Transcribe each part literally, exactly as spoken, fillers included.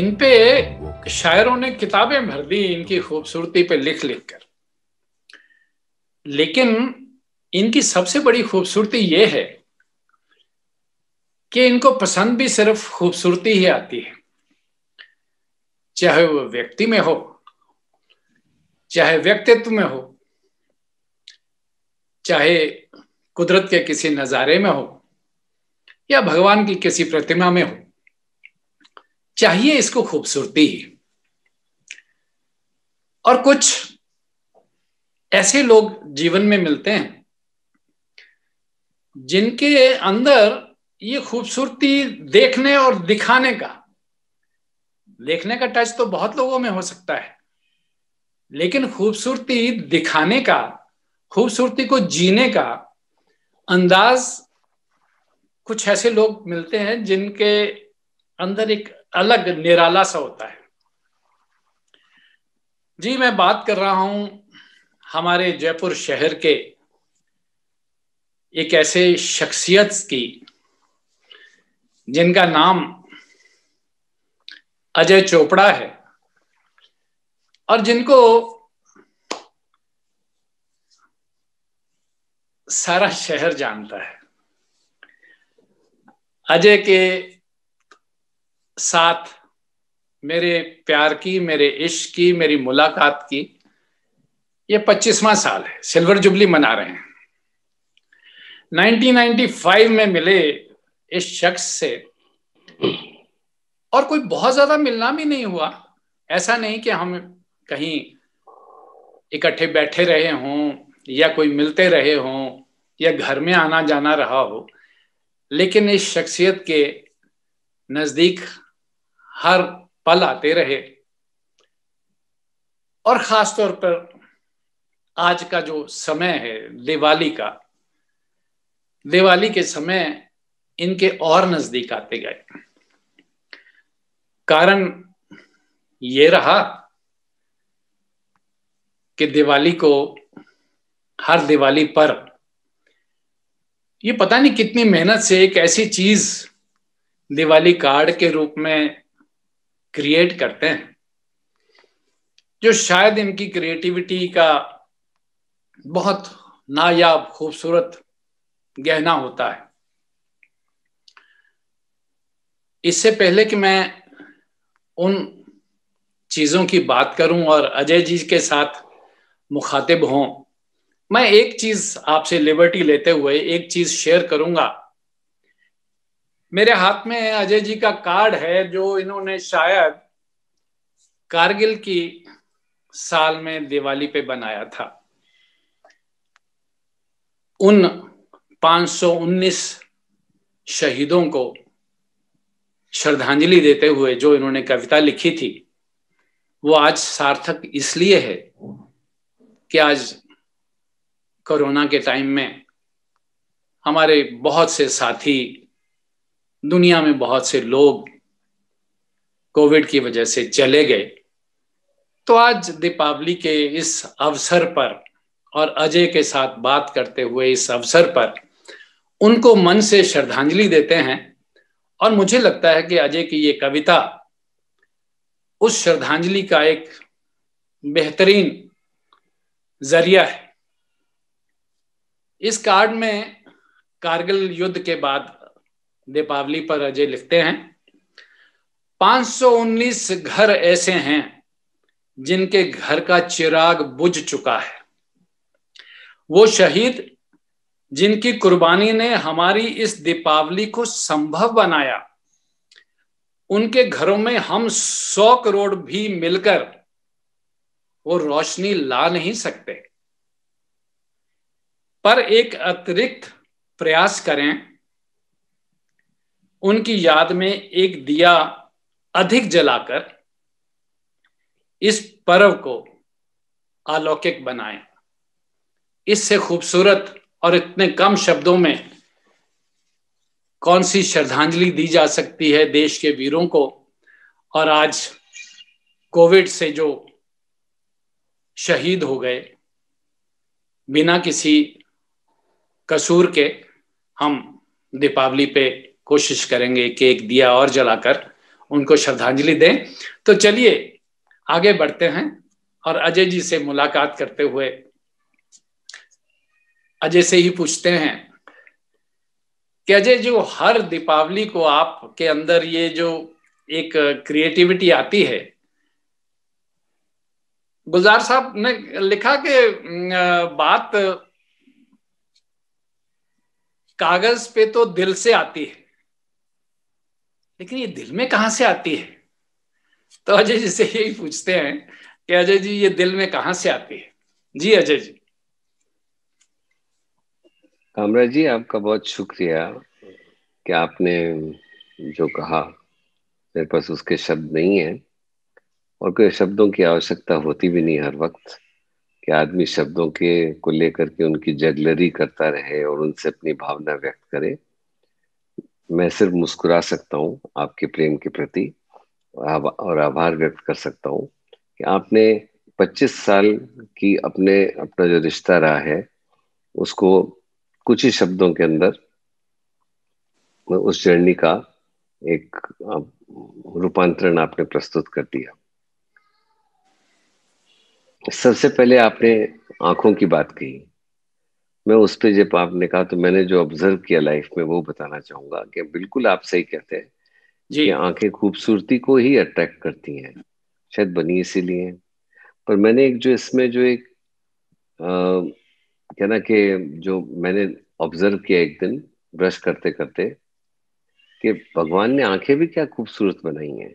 इन पे शायरों ने किताबें भर दी इनकी खूबसूरती पे लिख लिख कर, लेकिन इनकी सबसे बड़ी खूबसूरती ये है कि इनको पसंद भी सिर्फ खूबसूरती ही आती है, चाहे वो व्यक्ति में हो, चाहे व्यक्तित्व में हो, चाहे कुदरत के किसी नज़ारे में हो या भगवान की किसी प्रतिमा में हो, चाहिए इसको खूबसूरती ही। और कुछ ऐसे लोग जीवन में मिलते हैं जिनके अंदर ये खूबसूरती देखने और दिखाने का, देखने का टच तो बहुत लोगों में हो सकता है, लेकिन खूबसूरती दिखाने का, खूबसूरती को जीने का अंदाज, कुछ ऐसे लोग मिलते हैं जिनके अंदर एक अलग निराला सा होता है। जी, मैं बात कर रहा हूं हमारे जयपुर शहर के एक ऐसे शख्सियत की जिनका नाम अजय चोपड़ा है और जिनको सारा शहर जानता है। अजय के साथ मेरे प्यार की, मेरे इश्क की, मेरी मुलाकात की ये पच्चीसवां साल है, सिल्वर जुबली मना रहे हैं। उन्नीस सौ पचानवे में मिले इस शख्स से, और कोई बहुत ज्यादा मिलना भी नहीं हुआ, ऐसा नहीं कि हम कहीं इकट्ठे बैठे रहे हों या कोई मिलते रहे हों या घर में आना जाना रहा हो, लेकिन इस शख्सियत के नज़दीक हर पल आते रहे। और ख़ास तौर पर आज का जो समय है, दिवाली का, दिवाली के समय इनके और नज़दीक आते गए। कारण ये रहा कि दिवाली को, हर दिवाली पर ये पता नहीं कितनी मेहनत से एक ऐसी चीज दिवाली कार्ड के रूप में क्रिएट करते हैं जो शायद इनकी क्रिएटिविटी का बहुत नायाब खूबसूरत गहना होता है। इससे पहले कि मैं उन चीज़ों की बात करूं और अजय जी के साथ मुखातिब हों, मैं एक चीज़ आपसे लिबर्टी लेते हुए एक चीज़ शेयर करूंगा। मेरे हाथ में अजय जी का कार्ड है जो इन्होंने शायद कारगिल की साल में दिवाली पे बनाया था। उन पाँच सौ उन्नीस शहीदों को श्रद्धांजलि देते हुए जो इन्होंने कविता लिखी थी, वो आज सार्थक इसलिए है कि आज कोरोना के टाइम में हमारे बहुत से साथी, दुनिया में बहुत से लोग कोविड की वजह से चले गए, तो आज दीपावली के इस अवसर पर और अजय के साथ बात करते हुए इस अवसर पर उनको मन से श्रद्धांजलि देते हैं। और मुझे लगता है कि अजय की ये कविता उस श्रद्धांजलि का एक बेहतरीन जरिया है। इस कार्ड में कारगिल युद्ध के बाद दीपावली पर अजय लिखते हैं, पाँच सौ उन्नीस घर ऐसे हैं जिनके घर का चिराग बुझ चुका है। वो शहीद जिनकी कुर्बानी ने हमारी इस दीपावली को संभव बनाया, उनके घरों में हम सौ करोड़ भी मिलकर वो रोशनी ला नहीं सकते, पर एक अतिरिक्त प्रयास करें, उनकी याद में एक दिया अधिक जलाकर इस पर्व को अलौकिक बनाएं। इससे खूबसूरत और इतने कम शब्दों में कौन सी श्रद्धांजलि दी जा सकती है देश के वीरों को। और आज कोविड से जो शहीद हो गए, बिना किसी कसूर के, हम दीपावली पे कोशिश करेंगे कि एक दिया और जलाकर उनको श्रद्धांजलि दें। तो चलिए आगे बढ़ते हैं और अजय जी से मुलाकात करते हुए अजय से ही पूछते हैं कि अजय, जो हर दीपावली को आपके अंदर ये जो एक क्रिएटिविटी आती है, गुलजार साहब ने लिखा कि बात कागज पे तो दिल से आती है, लेकिन ये दिल में कहां से आती है? तो अजय जी से यही पूछते हैं कि अजय जी ये दिल में कहां से आती है। जी अजय जी। कामराज जी, आपका बहुत शुक्रिया कि आपने जो कहा, मेरे पास उसके शब्द नहीं है और कोई शब्दों की आवश्यकता होती भी नहीं हर वक्त कि आदमी शब्दों के को लेकर के उनकी जगलरी करता रहे और उनसे अपनी भावना व्यक्त करे। मैं सिर्फ मुस्कुरा सकता हूँ आपके प्रेम के प्रति और आभार व्यक्त कर सकता हूँ कि आपने पच्चीस साल की अपने अपना जो रिश्ता रहा है उसको कुछ ही शब्दों के अंदर उस जर्नी का एक रूपांतरण आपने प्रस्तुत कर दिया। सबसे पहले आपने आंखों की बात कही, मैं उस पर जब आपने कहा तो मैंने जो ऑब्जर्व किया लाइफ में वो बताना चाहूंगा कि बिल्कुल आप सही कहते हैं जी, आंखें खूबसूरती को ही अट्रैक्ट करती हैं, शायद बनी इसीलिए। पर मैंने एक जो इसमें जो एक कहना कि जो मैंने ऑब्जर्व किया एक दिन ब्रश करते करते कि भगवान ने आंखें भी क्या खूबसूरत बनाई हैं,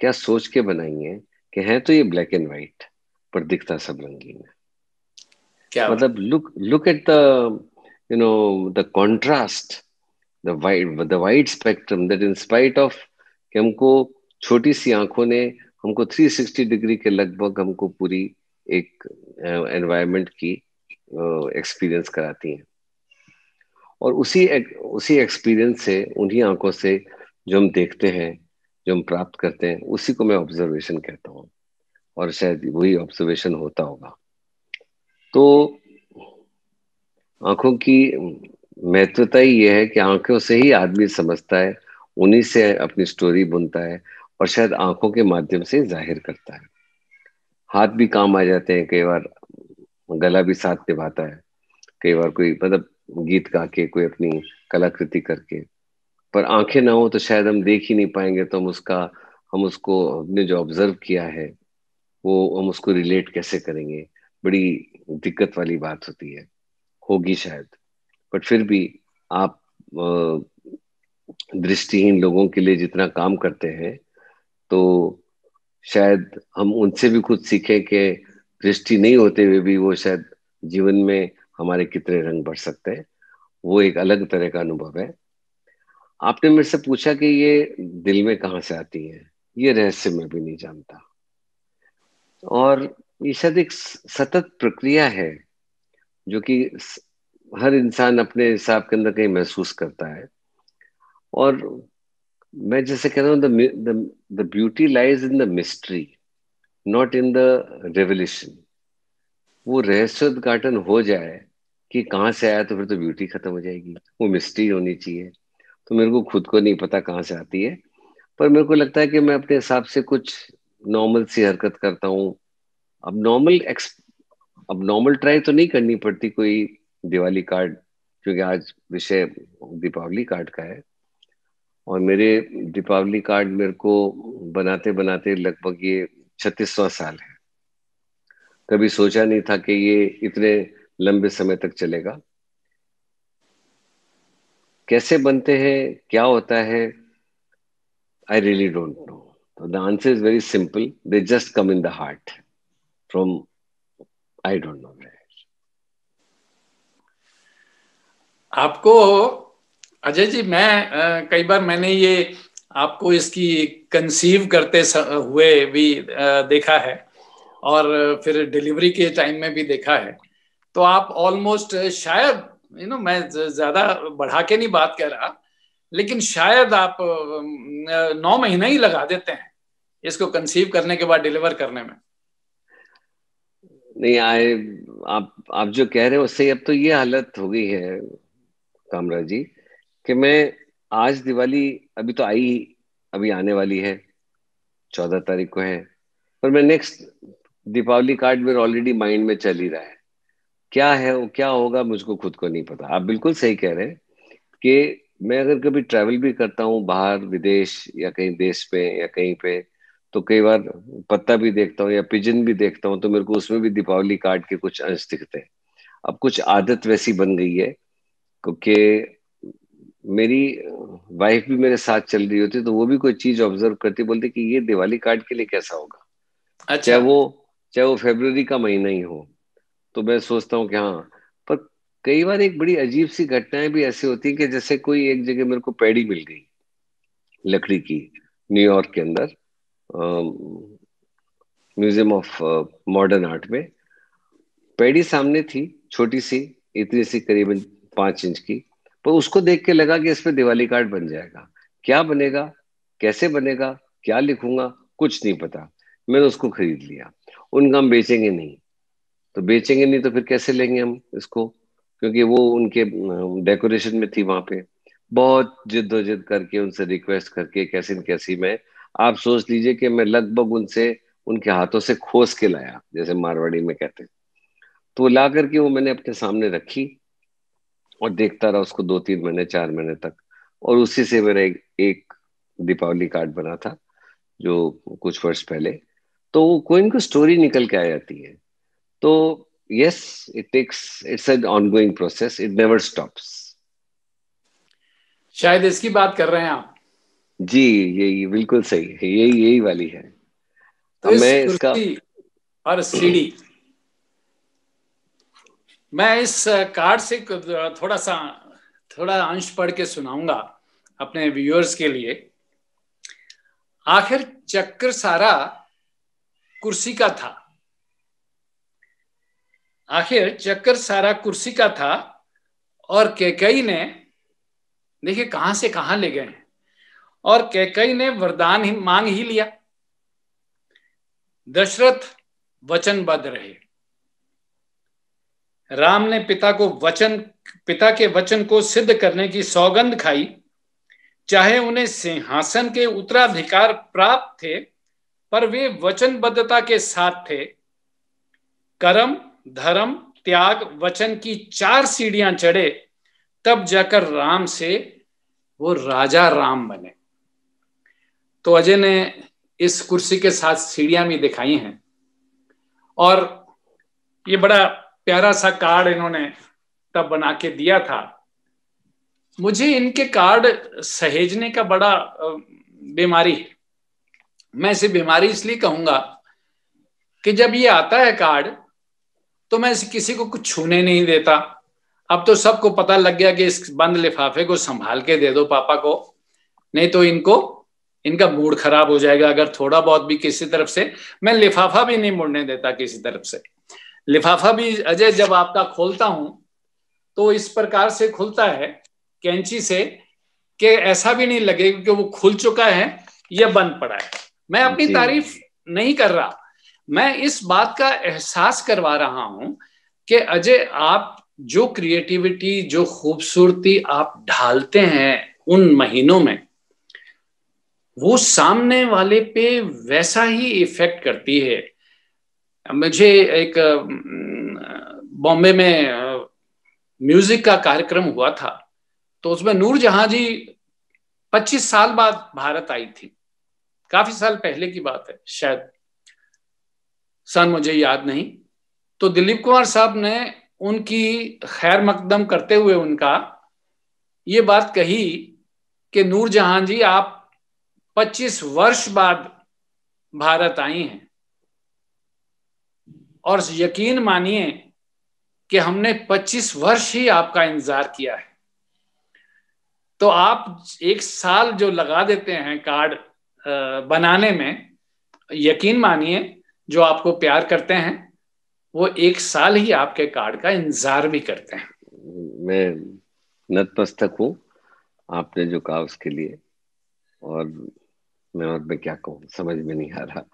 क्या सोच के बनाई हैं कि हैं तो ये ब्लैक एंड वाइट पर दिखता सब रंगीन है। क्या मतलब, look look at the you know the contrast, the wide the wide spectrum that in spite of कि हमको छोटी सी आंखों ने हमको तीन सौ साठ डिग्री के लगभग हमको पूरी एक एनवायरनमेंट uh, की एक्सपीरियंस uh, कराती है। और उसी एक, उसी एक्सपीरियंस से, उन्हीं आंखों से जो हम देखते हैं, जो हम प्राप्त करते हैं, उसी को मैं ऑब्जर्वेशन कहता हूँ और शायद वही ऑब्जर्वेशन होता होगा। तो आंखों की महत्वता ही यह है कि आंखों से ही आदमी समझता है, उन्हीं से अपनी स्टोरी बुनता है और शायद आंखों के माध्यम से जाहिर करता है। हाथ भी काम आ जाते हैं, कई बार गला भी साथ निभाता है, कई बार कोई मतलब गीत गा के, कोई अपनी कलाकृति करके। पर आंखें ना हो तो शायद हम देख ही नहीं पाएंगे, तो हम उसका हम उसको हमने जो ऑब्जर्व किया है वो हम उसको रिलेट कैसे करेंगे? बड़ी दिक्कत वाली बात होती है, होगी शायद। बट फिर भी आप दृष्टिहीन लोगों के लिए जितना काम करते हैं तो शायद हम उनसे भी कुछ सीखें कि दृष्टि नहीं होते हुए भी वो शायद जीवन में हमारे कितने रंग बढ़ सकते हैं। वो एक अलग तरह का अनुभव है। आपने मेरे से पूछा कि ये दिल में कहाँ से आती है, ये रहस्य मैं भी नहीं जानता और ये शायद एक सतत प्रक्रिया है जो कि हर इंसान अपने हिसाब के अंदर कहीं महसूस करता है। और मैं जैसे कहता हूँ, the the beauty lies in the mystery, not in the revolution. वो रहस्योद्घाटन हो जाए कि कहाँ से आया तो फिर तो ब्यूटी खत्म हो जाएगी, वो मिस्ट्री होनी चाहिए। तो मेरे को खुद को नहीं पता कहाँ से आती है, पर मेरे को लगता है कि मैं अपने हिसाब से कुछ नॉर्मल सी हरकत करता हूँ। अब नॉर्मल एक्स अब नॉर्मल ट्राई तो नहीं करनी पड़ती, कोई दिवाली कार्ड, क्योंकि आज विषय दीपावली कार्ड का है और मेरे दीपावली कार्ड मेरे को बनाते बनाते लगभग ये छत्तीसवां साल है। कभी सोचा नहीं था कि ये इतने लंबे समय तक चलेगा। कैसे बनते हैं, क्या होता है, I really don't know. The answer is very simple. They just come in the heart from I don't know where. आपको अजय जी, मैं कई बार मैंने ये आपको इसकी कंसीव करते हुए भी देखा है और फिर डिलीवरी के टाइम में भी देखा है। तो आप ऑलमोस्ट शायद यू नो मैं ज्यादा बढ़ा के नहीं बात कह रहा, लेकिन शायद आप नौ महीने ही लगा देते हैं इसको कंसीव करने के बाद डिलीवर करने में। नहीं आए, आप आप जो कह रहे हो उससे अब तो ये हालत हो गई है कामराज जी कि मैं आज दिवाली, अभी तो आई अभी आने वाली है, चौदह तारीख को है, पर मैं नेक्स्ट दीपावली कार्ड मेरे ऑलरेडी माइंड में चल ही रहा है, क्या है वो, क्या होगा मुझको खुद को नहीं पता। आप बिल्कुल सही कह रहे हैं कि मैं अगर कभी ट्रैवल भी करता हूँ बाहर विदेश या कहीं देश पे या कहीं पे, तो कई बार पत्ता भी देखता हूँ या पिजन भी देखता हूँ, तो मेरे को उसमें भी दीपावली कार्ड के कुछ अंश दिखते हैं। अब कुछ आदत वैसी बन गई है, क्योंकि मेरी वाइफ भी मेरे साथ चल रही होती है, तो वो भी कोई चीज ऑब्जर्व करती, बोलती कि ये दिवाली कार्ड के लिए कैसा होगा। अच्छा। चाहे वो चाहे वो फरवरी का महीना ही हो, तो मैं सोचता हूँ कि हाँ। पर कई बार एक बड़ी अजीब सी घटनाएं भी ऐसी होती हैं कि जैसे कोई एक जगह मेरे को पैड़ी मिल गई लकड़ी की, न्यूयॉर्क के अंदर म्यूजियम ऑफ मॉडर्न आर्ट में। पैड़ी सामने थी, छोटी सी, इतनी सी, करीबन पांच इंच की, पर उसको देख के लगा कि इस पे दिवाली कार्ड बन जाएगा। क्या बनेगा, कैसे बनेगा, क्या लिखूंगा, कुछ नहीं पता। मैंने उसको खरीद लिया। उनका हम बेचेंगे नहीं, तो बेचेंगे नहीं तो फिर कैसे लेंगे हम इसको, क्योंकि वो उनके डेकोरेशन में थी। वहां पे बहुत जिद्दोजिद करके, उनसे रिक्वेस्ट करके, कैसे न कैसी मैं, आप सोच लीजिए कि मैं लगभग उनसे, उनके हाथों से खोस के लाया, जैसे मारवाड़ी में कहते हैं। तो वो ला करके वो मैंने अपने सामने रखी और देखता रहा उसको दो तीन महीने, चार महीने तक, और उसी से मेरा एक, एक दीपावली कार्ड बना था जो कुछ वर्ष पहले। तो वो कोई इनको स्टोरी निकल के आ जाती है। तो yes, it takes, it's an ongoing process, it never stops. शायद इसकी बात कर रहे हैं आप। जी, यही बिल्कुल सही है, यही यही वाली है। तो इस मैं इसका और सीढ़ी, मैं इस कार्ड से थोड़ा सा थोड़ा अंश पढ़ के सुनाऊंगा अपने व्यूअर्स के लिए। आखिर चक्कर सारा कुर्सी का था, आखिर चक्कर सारा कुर्सी का था, और कैकई ने, देखिए कहां से कहां ले गए हैं, और कैकई ने वरदान ही मांग ही लिया। दशरथ वचनबद्ध रहे। राम ने पिता को वचन पिता के वचन को सिद्ध करने की सौगंध खाई, चाहे उन्हें सिंहासन के उत्तराधिकार प्राप्त थे, पर वे वचनबद्धता के साथ थे। कर्म, धर्म, त्याग, वचन की चार सीढ़ियां चढ़े, तब जाकर राम से वो राजा राम बने। तो अजय ने इस कुर्सी के साथ सीढ़ियां भी दिखाई हैं, और ये बड़ा प्यारा सा कार्ड इन्होंने तब बना के दिया था। मुझे इनके कार्ड सहेजने का बड़ा बीमारी है। मैं इसे बीमारी इसलिए कहूंगा कि जब ये आता है कार्ड, तो मैं किसी को कुछ छूने नहीं देता। अब तो सबको पता लग गया कि इस बंद लिफाफे को संभाल के दे दो पापा को, नहीं तो इनको, इनका मूड खराब हो जाएगा अगर थोड़ा बहुत भी किसी तरफ से। मैं लिफाफा भी नहीं मुड़ने देता किसी तरफ से। लिफाफा भी अजय जब आपका खोलता हूं तो इस प्रकार से खुलता है कैंची से कि ऐसा भी नहीं लगेगा कि वो खुल चुका है या बंद पड़ा है। मैं अपनी तारीफ नहीं कर रहा, मैं इस बात का एहसास करवा रहा हूं कि अजय, आप जो क्रिएटिविटी, जो खूबसूरती आप ढालते हैं उन महीनों में, वो सामने वाले पे वैसा ही इफेक्ट करती है। मुझे एक बॉम्बे में म्यूजिक का कार्यक्रम हुआ था, तो उसमें नूर जहां जी पच्चीस साल बाद भारत आई थी, काफी साल पहले की बात है, शायद सन मुझे याद नहीं। तो दिलीप कुमार साहब ने उनकी खैर मकदम करते हुए उनका ये बात कही कि नूर जहां जी आप पच्चीस वर्ष बाद भारत आई हैं, और यकीन मानिए कि हमने पच्चीस वर्ष ही आपका इंतजार किया है। तो आप एक साल जो लगा देते हैं कार्ड बनाने में, यकीन मानिए जो आपको प्यार करते हैं वो एक साल ही आपके कार्ड का इंतजार भी करते हैं। मैं नतमस्तक हूँ आपने जो कहा उसके लिए, और मैं और मैं क्या कहूँ, समझ में नहीं आ रहा।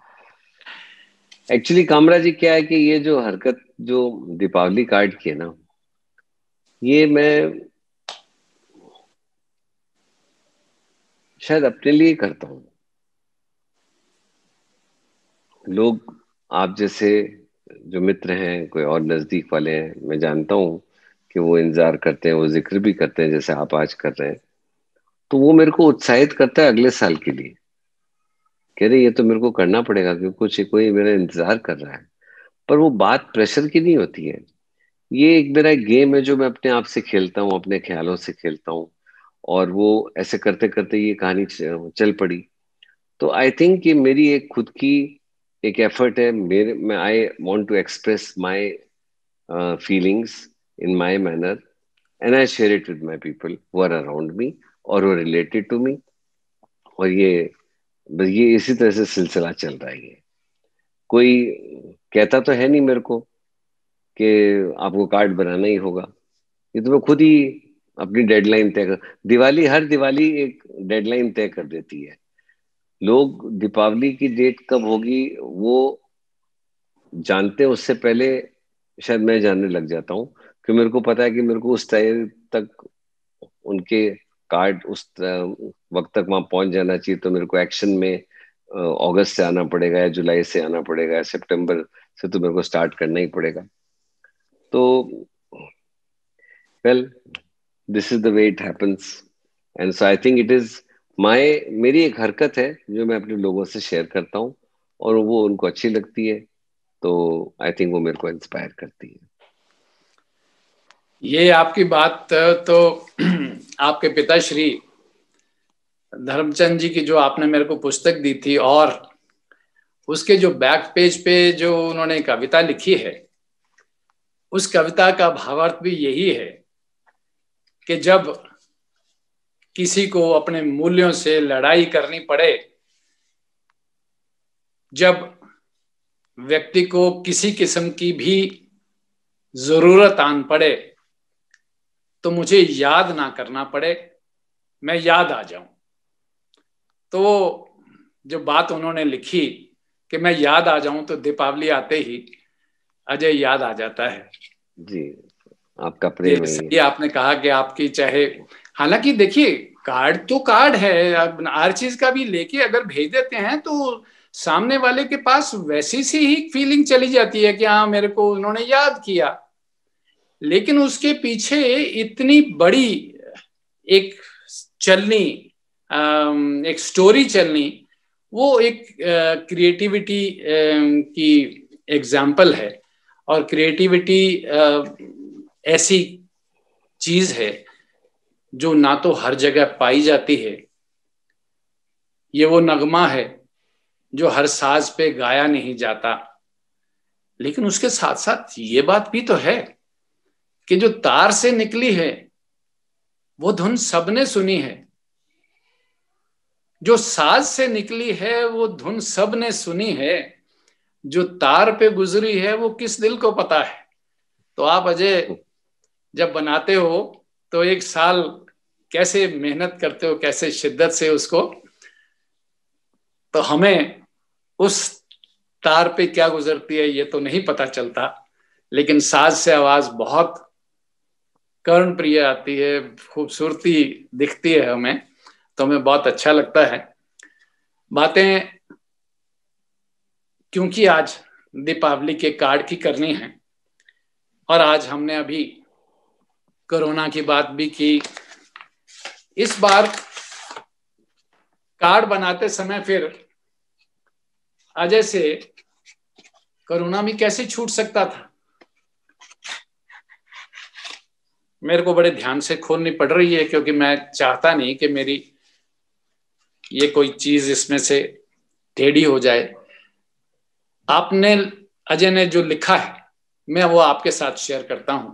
एक्चुअली कामराज जी क्या है कि ये जो हरकत जो दीपावली कार्ड की है ना, ये मैं शायद अपने लिए करता हूँ। लोग आप जैसे जो मित्र हैं, कोई और नज़दीक वाले हैं, मैं जानता हूँ कि वो इंतज़ार करते हैं, वो जिक्र भी करते हैं जैसे आप आज कर रहे हैं, तो वो मेरे को उत्साहित करता है अगले साल के लिए। कह रहे ये तो मेरे को करना पड़ेगा क्योंकि कुछ कोई मेरा इंतज़ार कर रहा है। पर वो बात प्रेशर की नहीं होती है, ये एक मेरा गेम है जो मैं अपने आप से खेलता हूँ, अपने ख्यालों से खेलता हूँ। और वो ऐसे करते करते ये कहानी चल पड़ी। तो आई थिंक ये मेरी एक खुद की एक एफर्ट है, मेरे मैं I want to express my feelings in my manner and I share it with my people who are around me और वो रिलेटेड टू मी। और ये ये इसी तरह से सिलसिला चल रहा है। कोई कहता तो है नहीं मेरे को कि आपको कार्ड बनाना ही होगा, ये तो मैं खुद ही अपनी डेडलाइन तय कर, दिवाली हर दिवाली एक डेडलाइन तय कर देती है। लोग दीपावली की डेट कब होगी वो जानते हैं, उससे पहले शायद मैं जानने लग जाता हूँ कि मेरे को पता है कि मेरे को उस टाइम तक उनके कार्ड उस वक्त तक वहाँ पहुँच जाना चाहिए। तो मेरे को एक्शन में अगस्त से आना पड़ेगा या जुलाई से आना पड़ेगा या सितंबर से तो मेरे को स्टार्ट करना ही पड़ेगा। तो well this is the way it happens and so I think it is my मेरी एक हरकत है जो मैं अपने लोगों से शेयर करता हूँ और वो उनको अच्छी लगती है, तो आई थिंक वो मेरे को इंस्पायर करती है। ये आपकी बात तो आपके पिताश्री धर्मचंद जी की जो आपने मेरे को पुस्तक दी थी और उसके जो बैक पेज पे जो उन्होंने कविता लिखी है, उस कविता का भावार्थ भी यही है कि जब किसी को अपने मूल्यों से लड़ाई करनी पड़े, जब व्यक्ति को किसी किस्म की भी जरूरत आन पड़े तो मुझे याद ना करना पड़े, मैं याद आ जाऊं। तो जो बात उन्होंने लिखी कि मैं याद आ जाऊं, तो दीपावली आते ही अजय याद आ जाता है जी। आपका प्रेम ये आपने कहा कि आपकी चाहे, हालांकि देखिए कार्ड तो कार्ड है, हर चीज का भी लेके अगर भेज देते हैं तो सामने वाले के पास वैसी सी ही फीलिंग चली जाती है कि हाँ मेरे को उन्होंने याद किया, लेकिन उसके पीछे इतनी बड़ी एक चलनी एक स्टोरी चलनी, वो एक क्रिएटिविटी की एग्जाम्पल है। और क्रिएटिविटी ऐसी चीज है जो ना तो हर जगह पाई जाती है। ये वो नगमा है जो हर साज पे गाया नहीं जाता, लेकिन उसके साथ साथ ये बात भी तो है कि जो तार से निकली है वो धुन सबने सुनी है, जो साज से निकली है वो धुन सबने सुनी है, जो तार पे गुजरी है वो किस दिल को पता है। तो आप अजय जब बनाते हो तो एक साल कैसे मेहनत करते हो, कैसे शिद्दत से उसको, तो हमें उस तार पे क्या गुजरती है ये तो नहीं पता चलता, लेकिन साज से आवाज बहुत कर्ण प्रिय आती है, खूबसूरती दिखती है हमें, तो हमें बहुत अच्छा लगता है। बातें क्योंकि आज दीपावली के कार्ड की करनी है और आज हमने अभी कोरोना की बात भी की। इस बार कार्ड बनाते समय फिर अजय से कोरोना में कैसे छूट सकता था, मेरे को बड़े ध्यान से खोलनी पड़ रही है क्योंकि मैं चाहता नहीं कि मेरी ये कोई चीज इसमें से टेढ़ी हो जाए। आपने अजय ने जो लिखा है मैं वो आपके साथ शेयर करता हूं।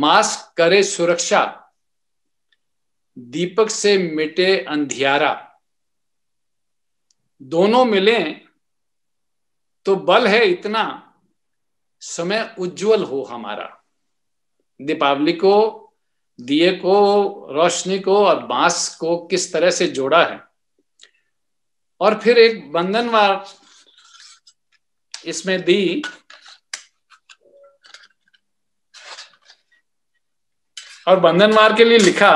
मास्क करे सुरक्षा, दीपक से मिटे अंधियारा, दोनों मिलें तो बल है इतना, समय उज्जवल हो हमारा। दीपावली को, दिए को, रोशनी को और बांस को किस तरह से जोड़ा है। और फिर एक बंधनवार इसमें दी और बंधनवार के लिए लिखा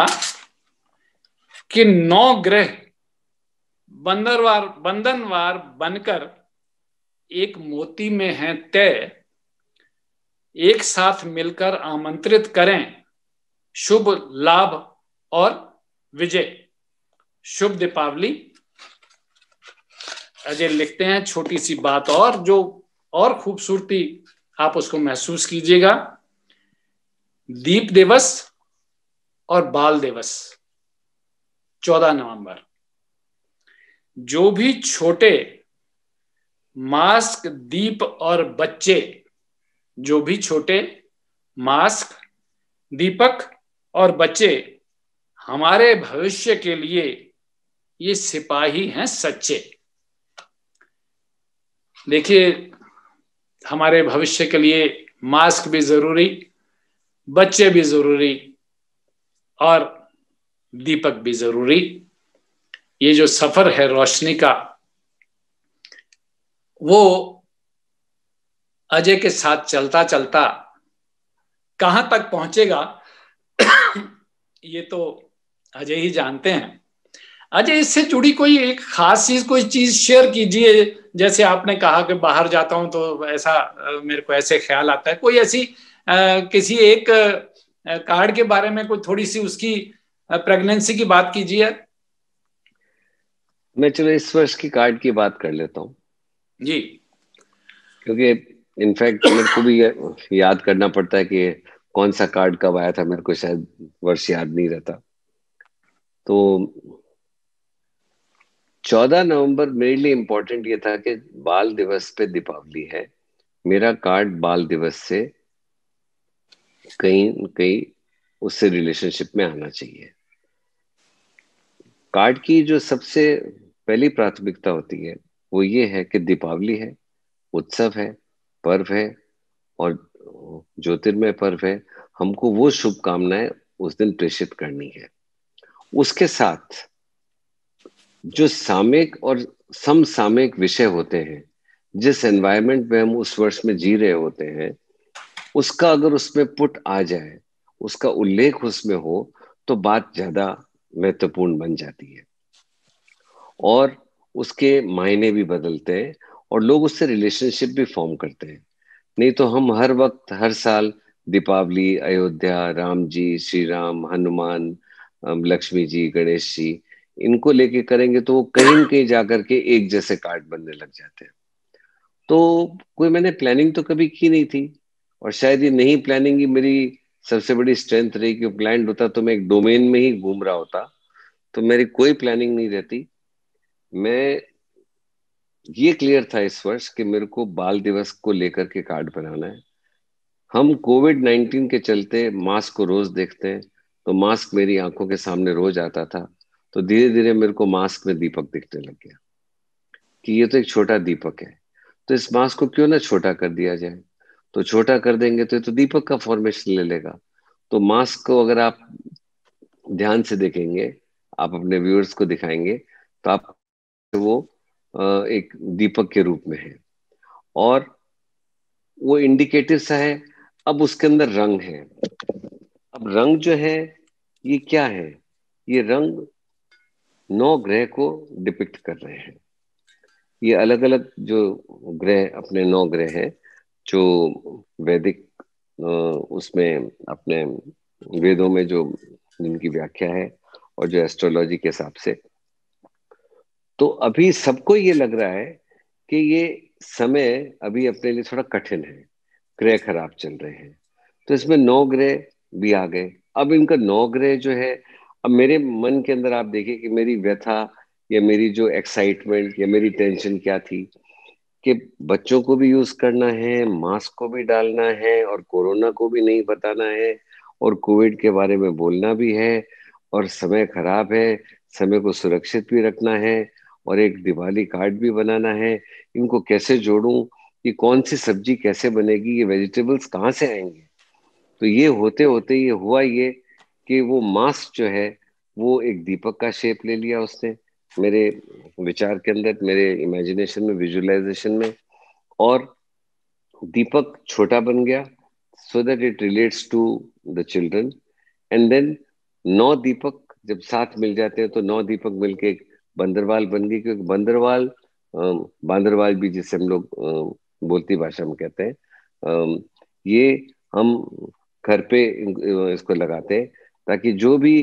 कि नौ ग्रह बंदरवार बंधनवार बनकर एक मोती में हैं तय, एक साथ मिलकर आमंत्रित करें शुभ लाभ और विजय। शुभ दीपावली। अजय लिखते हैं छोटी सी बात और जो और खूबसूरती आप उसको महसूस कीजिएगा। दीप दिवस और बाल दिवस चौदह नवंबर। जो भी छोटे मास्क दीप और बच्चे, जो भी छोटे मास्क दीपक और बच्चे हमारे भविष्य के लिए ये सिपाही हैं सच्चे। देखिए हमारे भविष्य के लिए मास्क भी जरूरी, बच्चे भी जरूरी और दीपक भी जरूरी। ये जो सफर है रोशनी का वो अजय के साथ चलता चलता कहाँ तक पहुंचेगा ये तो अजय ही जानते हैं। अजय इससे जुड़ी कोई एक खास चीज कोई चीज शेयर कीजिए। जैसे आपने कहा कि बाहर जाता हूं तो ऐसा मेरे को ऐसे ख्याल आता है, कोई ऐसी आ, किसी एक कार्ड के बारे में कोई थोड़ी सी उसकी प्रेगनेंसी की बात कीजिए। मैं चलो इस वर्ष की कार्ड की बात कर लेता हूँ जी, क्योंकि इनफैक्ट मेरे को भी याद करना पड़ता है कि कौन सा कार्ड कब आया था। मेरे को शायद वर्ष याद नहीं रहता। तो चौदह नवंबर मेरे लिए इम्पोर्टेंट ये था कि बाल दिवस पे दीपावली है। मेरा कार्ड बाल दिवस से कहीं कहीं उससे रिलेशनशिप में आना चाहिए। कार्ड की जो सबसे पहली प्राथमिकता होती है वो ये है कि दीपावली है, उत्सव है, पर्व है और ज्योतिर्मय पर्व है। हमको वो शुभकामनाएं उस दिन प्रेषित करनी है। उसके साथ जो सामयिक और समसामयिक विषय होते हैं, जिस एनवायरनमेंट में हम उस वर्ष में जी रहे होते हैं, उसका अगर उसमें पुट आ जाए, उसका उल्लेख उसमें हो तो बात ज्यादा महत्वपूर्ण बन जाती है और उसके मायने भी बदलते हैं और लोग उससे रिलेशनशिप भी फॉर्म करते हैं। नहीं तो हम हर वक्त हर साल दीपावली, अयोध्या, राम जी, श्री राम, हनुमान, लक्ष्मी जी, गणेश जी, इनको लेके करेंगे तो वो कहीं न कहीं जाकर के एक जैसे कार्ड बनने लग जाते हैं। तो कोई मैंने प्लानिंग तो कभी की नहीं थी और शायद ये नहीं प्लानिंग ही मेरी सबसे बड़ी स्ट्रेंथ रही कि प्लान होता तो मैं एक डोमेन में ही घूम रहा होता। तो मेरी कोई प्लानिंग नहीं रहती। मैं ये क्लियर था इस वर्ष कि मेरे को बाल दिवस को लेकर के कार्ड बनाना है। हम कोविड नाइन्टीन के चलते मास्क को रोज देखते हैं, तो मास्क मेरी आंखों के सामने रोज आता था। तो धीरे धीरे मेरे को मास्क में दीपक दिखने लग गया कि ये तो एक छोटा दीपक है, तो इस मास्क को क्यों ना छोटा कर दिया जाए। तो छोटा कर देंगे तो ये तो दीपक का फॉर्मेशन ले लेगा। तो मास्क को अगर आप ध्यान से देखेंगे, आप अपने व्यूअर्स को दिखाएंगे, तो आप वो एक दीपक के रूप में है और वो इंडिकेटिव सा है। अब उसके अंदर रंग है। अब रंग जो है ये क्या है? ये रंग नौ ग्रह को डिपिक्ट कर रहे हैं। ये अलग अलग जो ग्रह अपने नौ ग्रह हैं, जो वैदिक उसमें अपने वेदों में जो जिनकी व्याख्या है और जो एस्ट्रोलॉजी के हिसाब से। तो अभी सबको ये लग रहा है कि ये समय अभी अपने लिए थोड़ा कठिन है, ग्रह खराब चल रहे हैं। तो इसमें नौ ग्रह भी आ गए। अब इनका नौ ग्रह जो है, अब मेरे मन के अंदर आप देखिए कि मेरी व्यथा या मेरी जो एक्साइटमेंट या मेरी टेंशन क्या थी कि बच्चों को भी यूज करना है, मास्क को भी डालना है और कोरोना को भी नहीं बताना है और कोविड के बारे में बोलना भी है और समय खराब है, समय को सुरक्षित भी रखना है और एक दिवाली कार्ड भी बनाना है। इनको कैसे जोड़ूं कि कौन सी सब्जी कैसे बनेगी, ये वेजिटेबल्स कहाँ से आएंगे। तो ये होते होते ये हुआ ये कि वो मास्क जो है वो एक दीपक का शेप ले लिया उसने, मेरे विचार के अंदर, मेरे इमेजिनेशन में, विजुअलाइजेशन में। और दीपक छोटा बन गया so that it relates to the children and then now दीपक जब साथ मिल जाते हैं तो नौ दीपक मिलके एक बंदरवाल बन गई, क्योंकि बंदरवाल बांदरवाल भी जिसे हम लोग बोलती भाषा में कहते हैं, ये हम घर पे इसको लगाते हैं ताकि जो भी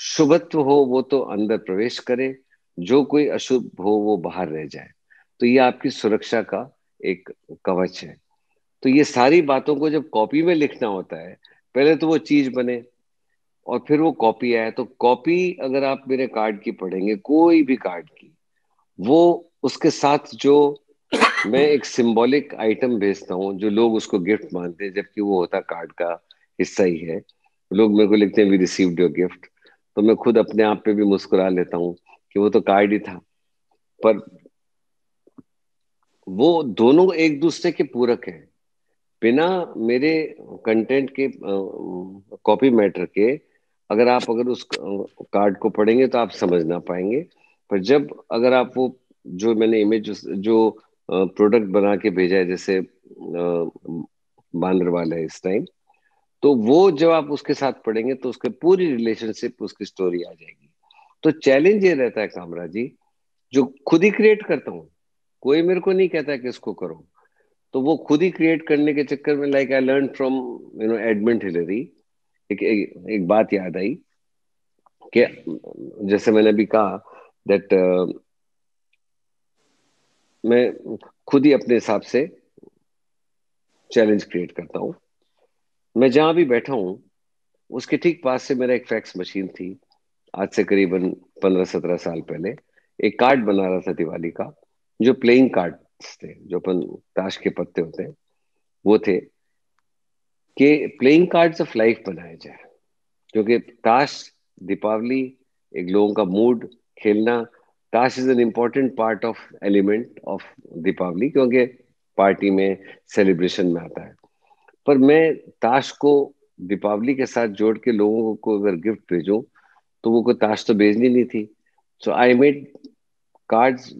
शुभत्व हो वो तो अंदर प्रवेश करे, जो कोई अशुभ हो वो बाहर रह जाए। तो ये आपकी सुरक्षा का एक कवच है। तो ये सारी बातों को जब कॉपी में लिखना होता है, पहले तो वो चीज बने और फिर वो कॉपी आए। तो कॉपी अगर आप मेरे कार्ड की पढ़ेंगे, कोई भी कार्ड की, वो उसके साथ जो मैं एक सिंबॉलिक आइटम भेजता हूँ जो लोग उसको गिफ्ट मानते हैं, जबकि वो होता कार्ड का हिस्सा ही है। लोग मेरे को लिखते हैं वी रिसीव्ड योर गिफ्ट, तो मैं खुद अपने आप पे भी मुस्कुरा लेता हूँ कि वो तो कार्ड ही था। पर वो दोनों एक दूसरे के पूरक हैं। बिना मेरे कंटेंट के कॉपी मैटर के अगर आप अगर उस कार्ड को पढ़ेंगे तो आप समझ ना पाएंगे, पर जब अगर आप वो जो मैंने इमेज जो प्रोडक्ट बना के भेजा है, जैसे बांदर वाला है इस टाइम, तो वो जब आप उसके साथ पढ़ेंगे तो उसके पूरी रिलेशनशिप उसकी स्टोरी आ जाएगी। तो चैलेंज ये रहता है कामराज जी, जो खुद ही क्रिएट करता हूँ, कोई मेरे को नहीं कहता कि इसको करो, तो वो खुद ही क्रिएट करने के चक्कर में, like I learn from you know Edmund Hillary, एक एक बात याद आई कि जैसे मैंने अभी कहा दैट uh, मैं खुद ही अपने हिसाब से चैलेंज क्रिएट करता हूँ। मैं जहाँ भी बैठा हूँ उसके ठीक पास से मेरा एक फैक्स मशीन थी, आज से करीबन पंद्रह सत्रह साल पहले। एक कार्ड बना रहा था दिवाली का, जो प्लेइंग कार्ड थे, जो अपन ताश के पत्ते होते हैं वो थे, कि प्लेइंग कार्ड्स ऑफ लाइफ बनाया जाए, क्योंकि ताश, दीपावली, एक लोगों का मूड, खेलना, ताश is an important part of element of Deepawali, क्योंकि पार्टी में, सेलिब्रेशन में आता है। पर मैं ताश को दीपावली के साथ जोड़ के लोगों को अगर गिफ्ट भेजूं तो वो को ताश तो भेजनी नहीं थी। So I made cards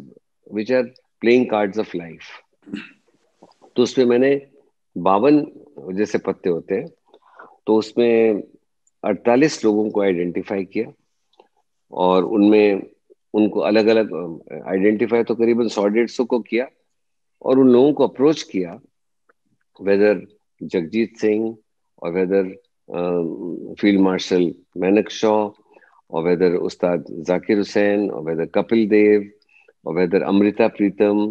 which are playing cards of life. तो उसमें मैंने बावन जैसे पत्ते होते हैं, तो उसमें अड़तालीस लोगों को आइडेंटिफाई किया और उनमें उनको अलग अलग आइडेंटिफाई तो करीबन सौ डेढ़ सौ को किया, और उन लोगों को अप्रोच किया, वेदर जगजीत सिंह और whether field marshal Manekshaw और वेदर उस्ताद जाकिर हुसैन और वेदर कपिल देव और वेदर अमृता प्रीतम,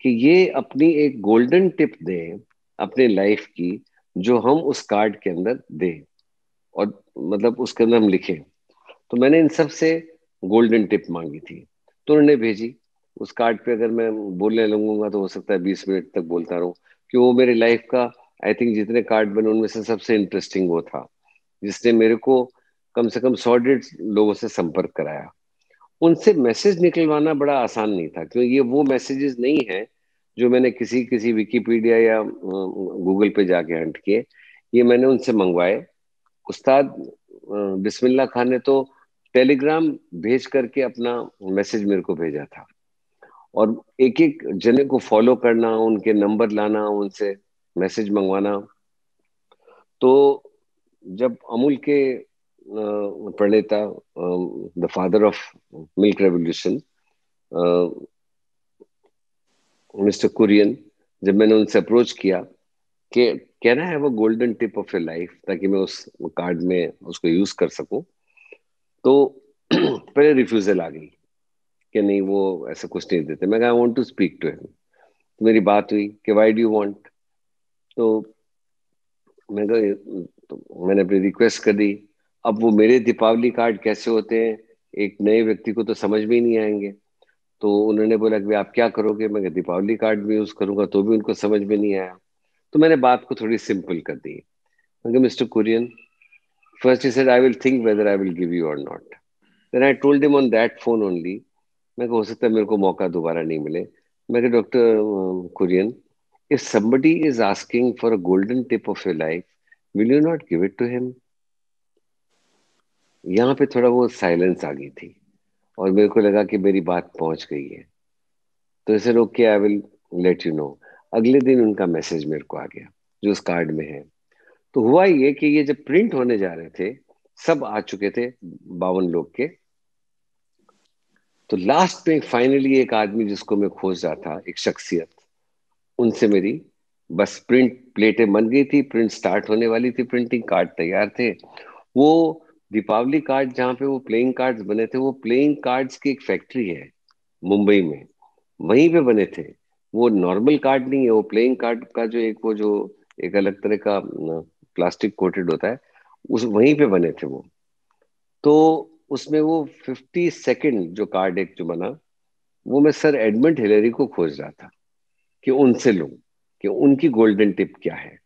कि ये अपनी एक गोल्डन टिप दें अपने लाइफ की, जो हम उस कार्ड के अंदर दें और मतलब उसके अंदर हम लिखें। तो मैंने इन सब से गोल्डन टिप मांगी थी, तो उन्होंने भेजी। उस कार्ड पे अगर मैं बोलने लगूंगा तो हो सकता है बीस मिनट तक बोलता रहूं, कि वो मेरे लाइफ का आई थिंक जितने कार्ड बने उनमें से सबसे इंटरेस्टिंग वो था, जिसने मेरे को कम से कम सौ डेढ़ लोगों से संपर्क कराया। उनसे मैसेज निकलवाना बड़ा आसान नहीं था, क्योंकि ये वो मैसेजेस नहीं है जो मैंने किसी किसी विकीपीडिया या गूगल पे जाके हंट किए, ये मैंने उनसे मंगवाए। उस्ताद बिस्मिल्लाह खान ने तो टेलीग्राम भेज करके अपना मैसेज मेरे को भेजा था, और एक एक जने को फॉलो करना, उनके नंबर लाना, उनसे मैसेज मंगवाना। तो जब अमूल के प्रणेता, the father of milk revolution, mister Kurien, जब मैंने उनसे अप्रोच किया कि can I have a golden tip of your life, ताकि मैं उस कार्ड में उसको यूज कर सकूं, तो पहले रिफ्यूजल आ गई कि नहीं, वो ऐसा कुछ नहीं देते। मैं कहा I want to speak to him, तो मेरी बात हुई कि व्हाई डू यू वांट, तो मैं कहा तो मैंने अपनी रिक्वेस्ट कर दी। अब वो मेरे दीपावली कार्ड कैसे होते हैं एक नए व्यक्ति को तो समझ में ही नहीं आएंगे, तो उन्होंने बोला कि आप क्या करोगे, मैं दीपावली कार्ड भी यूज करूंगा, तो भी उनको समझ में नहीं आया। तो मैंने बात को थोड़ी सिंपल कर दी, मैंने कहा mister Kurien, first he said I will think whether I will give you or not, then I told him on that phone only, मैं कहा हो सकता है मेरे को मौका दोबारा नहीं मिले। मैं कहा doctor Kurien, if somebody is asking for a golden tip of your life, will you not give it to him? यहाँ पे थोड़ा वो साइलेंस आ गई थी और मेरे को लगा कि मेरी बात पहुंच गई है, तो इसे रोक के I will let you know. अगले दिन उनका मैसेज मेरे को आ गया जो उस कार्ड में है। तो हुआ ये कि ये जब प्रिंट होने जा रहे थे सब आ चुके थे बावन लोग के। तो लास्ट में फाइनली एक आदमी जिसको मैं खोज रहा था, एक शख्सियत, उनसे मेरी बस प्रिंट प्लेटें बन गई थी, प्रिंट स्टार्ट होने वाली थी, प्रिंटिंग कार्ड तैयार थे। वो दीपावली कार्ड जहाँ पे वो प्लेइंग कार्ड्स बने थे, वो प्लेइंग कार्ड्स की एक फैक्ट्री है मुंबई में, वहीं पे बने थे। वो नॉर्मल कार्ड नहीं है, वो प्लेइंग कार्ड का जो एक वो जो एक अलग तरह का प्लास्टिक कोटेड होता है, उस वहीं पे बने थे वो। तो उसमें वो फिफ्टी सेकेंड जो कार्ड एक जो बना, वो मैं सर एडमंड हिलरी को खोज रहा था कि उनसे लूं कि उनकी गोल्डन टिप क्या है।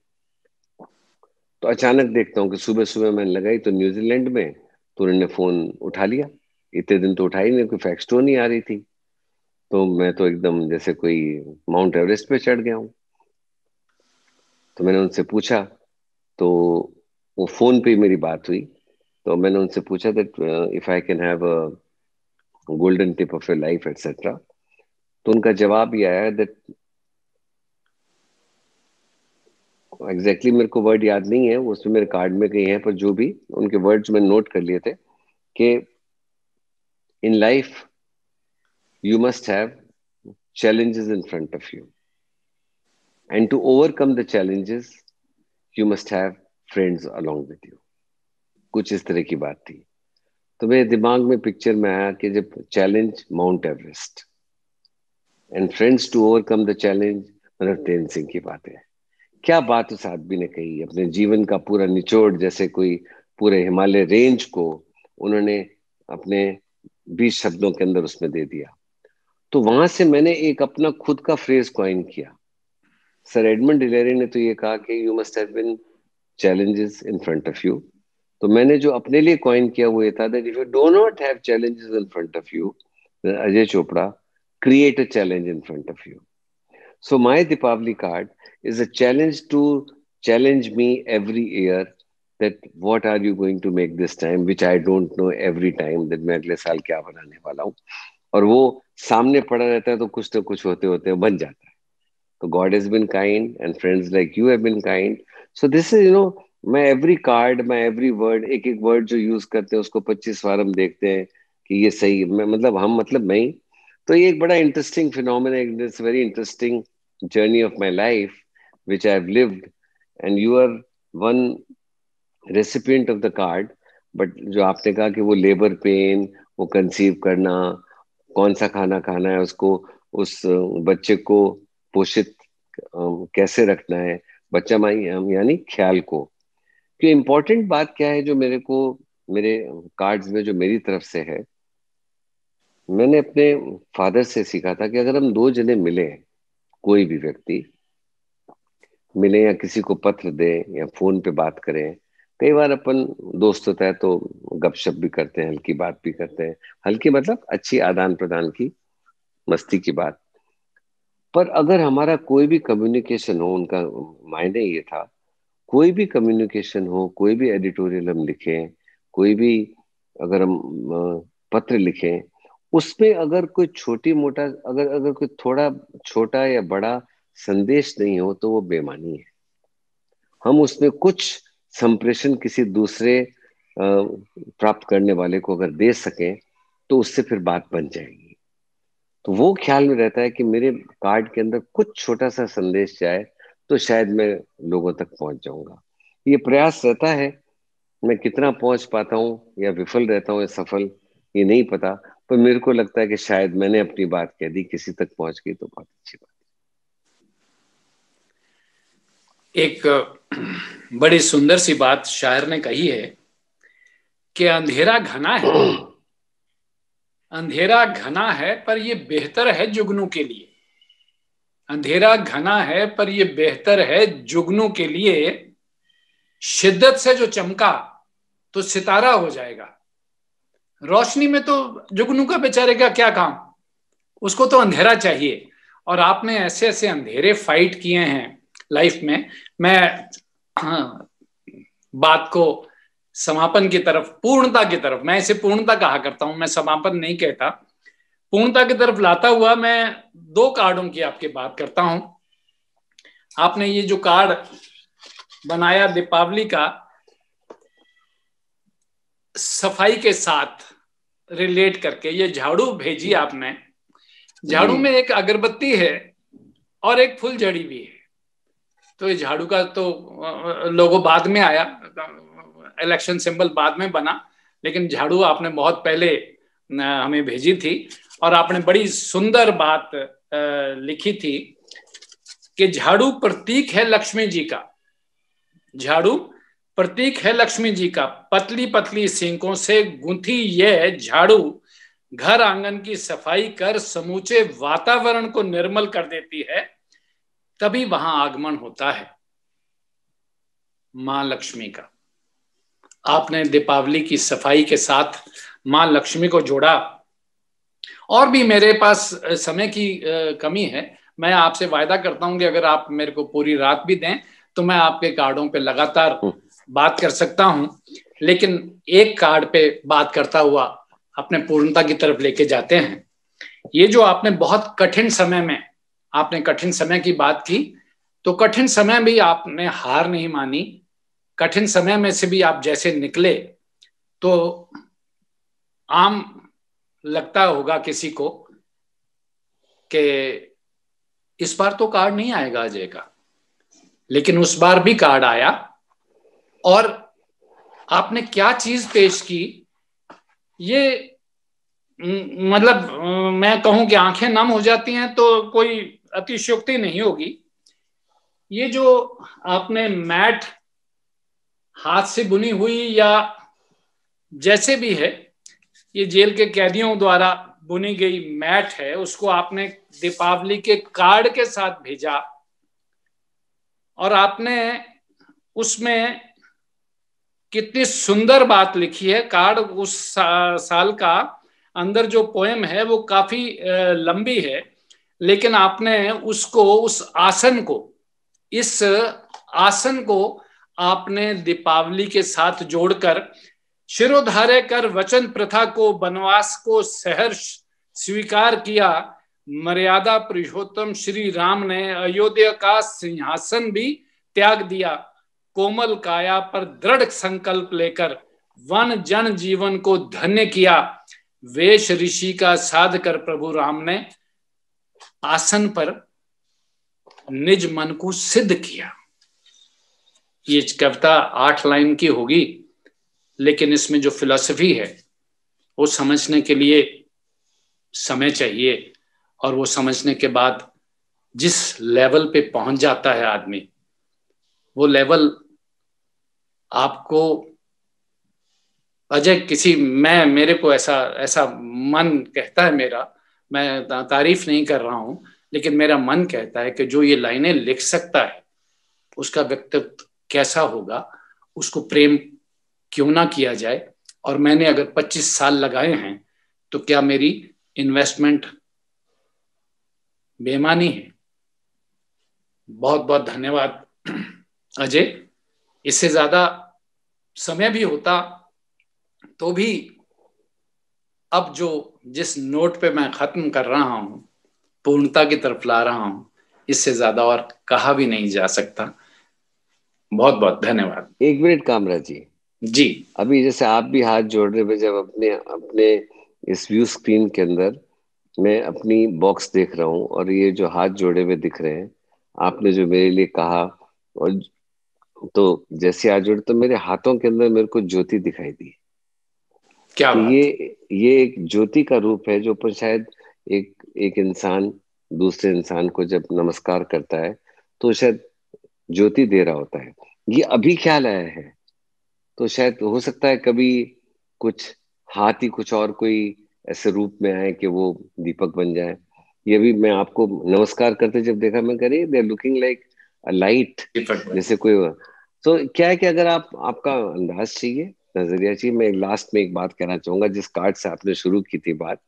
तो अचानक देखता हूँ कि सुबह सुबह मैंने लगाई तो न्यूजीलैंड में, तो उन्होंने फोन उठा लिया। इतने दिन तो उठाई नहीं, कोई फैक्स तो नहीं आ रही थी। तो मैं तो एकदम जैसे कोई माउंट एवरेस्ट पे चढ़ गया हूँ। तो मैंने उनसे पूछा, तो वो फोन पे मेरी बात हुई, तो मैंने उनसे पूछा that if I can have a golden tip of your life etcetera. तो उनका जवाब ये आया दैट एग्जैक्टली exactly मेरे को वर्ड याद नहीं है, उसमें मेरे कार्ड में कहीं है, पर जो भी उनके वर्ड्स में नोट कर लिए थे कि in life you must have challenges in front of you and to overcome the challenges you must have friends along with you. कुछ इस तरह की बात थी। तो मेरे दिमाग में पिक्चर में आया कि जब challenge Mount Everest and friends to overcome the challenge, मतलब तेनजिंग की बातें। क्या बात उस आदमी ने कही, अपने जीवन का पूरा निचोड़, जैसे कोई पूरे हिमालय रेंज को उन्होंने अपने बीस शब्दों के अंदर उसमें दे दिया। तो वहां से मैंने एक अपना खुद का फ्रेज कॉइन किया। सर एडमंड हिलरी ने तो ये कहा कि you must have been challenges in front of you. तो मैंने जो अपने लिए कॉइन किया वो ये था that if you do not have challenges in front of you, Ajay Chopra, create a challenge in front of you. So my Deepavali card is a challenge to challenge me every year that what are you going to make this time, which I don't know every time that मैं अगले साल क्या बनाने वाला हूँ। और वो सामने पड़ा रहता है तो कुछ ना कुछ होते होते बन जाता है। तो God has been kind and friends like you have been kind. So this is, you know, मैं every card, मैं every word, एक एक word जो use करते हैं उसको पच्चीस बार हम देखते हैं कि ये सही, मैं मतलब हम मतलब मैं ही। तो ये एक बड़ा interesting phenomenon, it's very interesting journey of my life which I have lived, and you are one recipient of the card. But जो आपने कहा कि वो लेबर पेन, वो कंसीव करना, कौन सा खाना खाना है, उसको उस बच्चे को पोषित कैसे रखना है, बच्चा माई यानी ख्याल को, कि इम्पोर्टेंट बात क्या है जो मेरे को मेरे कार्ड्स में जो मेरी तरफ से है, मैंने अपने फादर से सीखा था कि अगर हम दो जने मिले, कोई भी व्यक्ति मिले या किसी को पत्र दें या फोन पे बात करें, कई बार अपन दोस्त होता है तो गपशप भी करते हैं, हल्की बात भी करते हैं, हल्की मतलब अच्छी आदान प्रदान की, मस्ती की बात। पर अगर हमारा कोई भी कम्युनिकेशन हो, उनका मायने ये था कोई भी कम्युनिकेशन हो, कोई भी एडिटोरियल हम लिखें, कोई भी अगर हम पत्र लिखें, उसमें अगर कोई छोटी मोटा अगर अगर कोई थोड़ा छोटा या बड़ा संदेश नहीं हो तो वो बेमानी है। हम उसमें कुछ संप्रेषण किसी दूसरे प्राप्त करने वाले को अगर दे सकें तो उससे फिर बात बन जाएगी। तो वो ख्याल में रहता है कि मेरे कार्ड के अंदर कुछ छोटा सा संदेश जाए तो शायद मैं लोगों तक पहुंच जाऊंगा। ये प्रयास रहता है, मैं कितना पहुंच पाता हूँ या विफल रहता हूँ या सफल, ये नहीं पता, पर मेरे को लगता है कि शायद मैंने अपनी बात कह दी, किसी तक पहुंच गई, तो बहुत अच्छी बात। एक बड़ी सुंदर सी बात शायर ने कही है कि अंधेरा घना है, अंधेरा घना है पर यह बेहतर है जुगनू के लिए। अंधेरा घना है पर यह बेहतर है जुगनू के लिए, शिद्दत से जो चमका तो सितारा हो जाएगा। रोशनी में तो जुगनू का बेचारे का क्या काम, उसको तो अंधेरा चाहिए। और आपने ऐसे ऐसे अंधेरे फाइट किए हैं लाइफ में। मैं हाँ, बात को समापन की तरफ, पूर्णता की तरफ, मैं इसे पूर्णता कहा करता हूं, मैं समापन नहीं कहता, पूर्णता की तरफ लाता हुआ मैं दो कार्डों की आपके बात करता हूं। आपने ये जो कार्ड बनाया दीपावली का, सफाई के साथ रिलेट करके ये झाड़ू भेजी आपने। झाड़ू में एक अगरबत्ती है और एक फुलझड़ी भी है। तो ये झाड़ू का तो लोगों बाद में आया, इलेक्शन सिंबल बाद में बना, लेकिन झाड़ू आपने बहुत पहले हमें भेजी थी। और आपने बड़ी सुंदर बात लिखी थी कि झाड़ू प्रतीक है लक्ष्मी जी का, झाड़ू प्रतीक है लक्ष्मी जी का, पतली पतली सींकों से गूंथी यह झाड़ू घर आंगन की सफाई कर समूचे वातावरण को निर्मल कर देती है, तभी वहां आगमन होता है मां लक्ष्मी का। आपने दीपावली की सफाई के साथ मां लक्ष्मी को जोड़ा। और भी मेरे पास समय की कमी है, मैं आपसे वायदा करता हूं कि अगर आप मेरे को पूरी रात भी दें तो मैं आपके कार्डों पे लगातार बात कर सकता हूं, लेकिन एक कार्ड पे बात करता हुआ अपने पूर्णता की तरफ लेके जाते हैं। ये जो आपने बहुत कठिन समय में, आपने कठिन समय की बात की, तो कठिन समय भी आपने हार नहीं मानी। कठिन समय में से भी आप जैसे निकले, तो आम लगता होगा किसी को कि इस बार तो कार्ड नहीं आएगा अजय का, लेकिन उस बार भी कार्ड आया। और आपने क्या चीज पेश की, ये मतलब मैं कहूं कि आंखें नम हो जाती हैं तो कोई अतिशयोक्ति नहीं होगी। ये जो आपने मैट हाथ से बुनी हुई या जैसे भी है, ये जेल के कैदियों द्वारा बुनी गई मैट है, उसको आपने दीपावली के कार्ड के साथ भेजा। और आपने उसमें कितनी सुंदर बात लिखी है। कार्ड उस सा, साल का अंदर जो पोएम है वो काफी लंबी है, लेकिन आपने उसको, उस आसन को, इस आसन को आपने दीपावली के साथ जोड़कर शिरोधार्य कर वचन प्रथा को, वनवास को सहर्ष स्वीकार किया मर्यादा पुरुषोत्तम श्री राम ने, अयोध्या का सिंहासन भी त्याग दिया, कोमल काया पर दृढ़ संकल्प लेकर वन जन जीवन को धन्य किया, वेश ऋषि का साध कर प्रभु राम ने आसन पर निज मन को सिद्ध किया। ये कविता आठ लाइन की होगी, लेकिन इसमें जो फिलॉसफी है वो समझने के लिए समय चाहिए। और वो समझने के बाद जिस लेवल पे पहुंच जाता है आदमी, वो लेवल आपको अजय किसी, मैं मेरे को ऐसा ऐसा मन कहता है मेरा, मैं तारीफ नहीं कर रहा हूं, लेकिन मेरा मन कहता है कि जो ये लाइनें लिख सकता है उसका व्यक्तित्व कैसा होगा, उसको प्रेम क्यों ना किया जाए। और मैंने अगर पच्चीस साल लगाए हैं तो क्या मेरी इन्वेस्टमेंट बेमानी है? बहुत बहुत धन्यवाद अजय। इससे ज्यादा समय भी होता तो भी अब जो जिस नोट पे मैं खत्म कर रहा हूँ, पूर्णता की तरफ ला रहा हूँ, इससे ज्यादा और कहा भी नहीं जा सकता। बहुत बहुत धन्यवाद। एक मिनट कामराज जी जी अभी जैसे आप भी हाथ जोड़ रहे थे, जब अपने अपने इस व्यू स्क्रीन के अंदर मैं अपनी बॉक्स देख रहा हूँ और ये जो हाथ जोड़े हुए दिख रहे हैं, आपने जो मेरे लिए कहा और तो जैसे हाथ जोड़े तो मेरे हाथों के अंदर मेरे को ज्योति दिखाई दी। क्या बात? ये ये एक ज्योति का रूप है जो पर शायद एक एक इंसान दूसरे इंसान को जब नमस्कार करता है तो शायद ज्योति दे रहा होता है। ये अभी ख्याल आया है तो शायद हो सकता है कभी कुछ हाथ ही कुछ और कोई ऐसे रूप में आए कि वो दीपक बन जाए। ये भी मैं आपको नमस्कार करते जब देखा, मैं करे they are looking like a light, जैसे कोई। तो क्या है कि अगर आप, आपका अंदाज चाहिए, नजरिया चाहिए। मैं लास्ट में एक बात कहना चाहूंगा, जिस कार्ड से आपने शुरू की थी बात,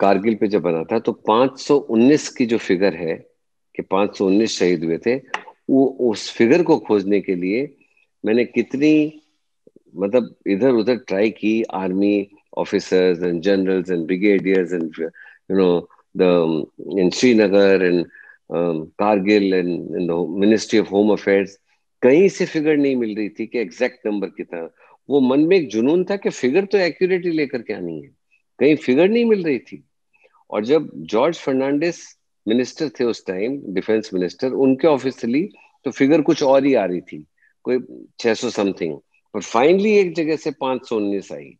कारगिल पे जब बना था तो पांच सौ उन्नीस की जो फिगर है कि पांच सौ उन्नीस शहीद हुए थे, वो उस फिगर को खोजने के लिए मैंने कितनी मतलब इधर उधर ट्राई की। Army officers and generals and brigadiers and you know the in Srinagar and Kargil and ministry of home affairs, कहीं से फिगर नहीं मिल रही थी कि एग्जैक्ट नंबर कितना। वो मन में एक जुनून था कि फिगर तो एक्यूरेटली लेकर के आनी है, कहीं फिगर नहीं मिल रही थी। और जब जॉर्ज फर्नांडिस मिनिस्टर थे उस टाइम, डिफेंस मिनिस्टर, उनके ऑफिस से ली तो फिगर कुछ और ही आ रही थी, कोई छह सौ समथिंग, पर फाइनली एक जगह से पांच सौ उन्नीस आई।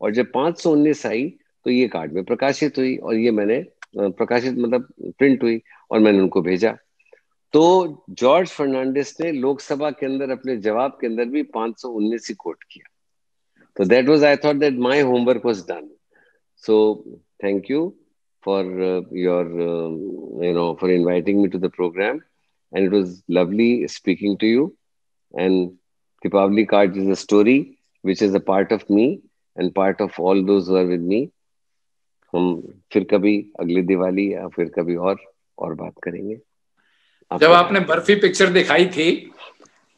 और जब पांच सौ उन्नीस आई तो ये कार्ड में प्रकाशित हुई, और ये मैंने प्रकाशित मतलब प्रिंट हुई और मैंने उनको भेजा। तो जॉर्ज फर्नांडिस ने लोकसभा के अंदर अपने जवाब के अंदर भी पांच सौ उन्नीस ही कोट किया। तो that was, I thought that my homework was done. So thank you for your you know for inviting me to the programme and it was lovely speaking to you. And Deepavali card is a story which is a part of me and part of all those who are with me. हम फिर कभी अगली दिवाली या फिर कभी और और बात करेंगे। जब आपने बर्फी पिक्चर दिखाई थी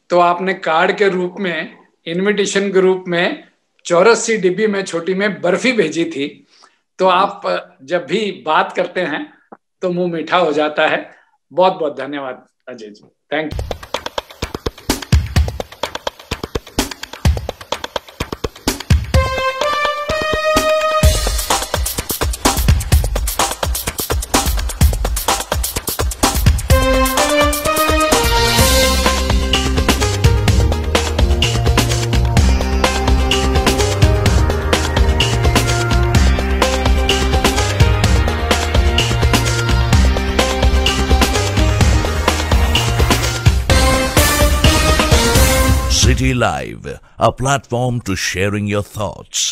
तो आपने कार्ड के रूप में, इनविटेशन के रूप में चौरस सी डिब्बी में छोटी में बर्फी भेजी थी। तो आप जब भी बात करते हैं तो मुंह मीठा हो जाता है। बहुत बहुत धन्यवाद Ajay ji, thank you. Live, a platform to sharing your thoughts.